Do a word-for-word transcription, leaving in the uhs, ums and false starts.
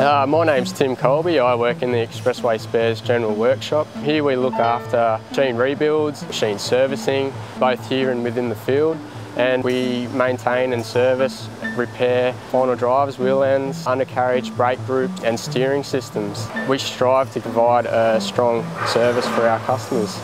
Uh, my name's Tim Colby. I work in the Expressway Sparess General Workshop. Here we look after machine rebuilds, machine servicing, both here and within the field. And we maintain and service, repair final drives, wheel ends, undercarriage, brake groups and steering systems. We strive to provide a strong service for our customers.